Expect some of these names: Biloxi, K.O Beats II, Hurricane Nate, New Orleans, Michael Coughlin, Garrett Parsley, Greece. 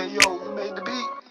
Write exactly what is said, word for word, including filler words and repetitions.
K O, you made the beat.